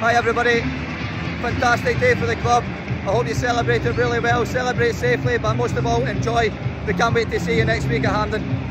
Hi everybody, fantastic day for the club. I hope you celebrated really well, celebrate safely, but most of all enjoy. We can't wait to see you next week at Hampden.